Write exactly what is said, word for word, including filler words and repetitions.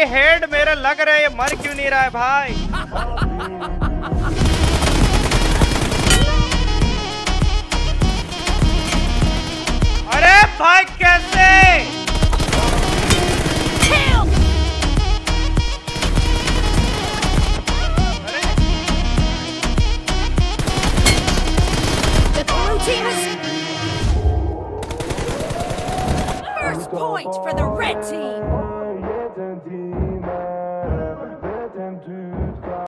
भाई हेड मेरा लग रहा है, मर क्यों नहीं रहा है भाई? अरे भाई कैसे? The blue team is first point for the red team.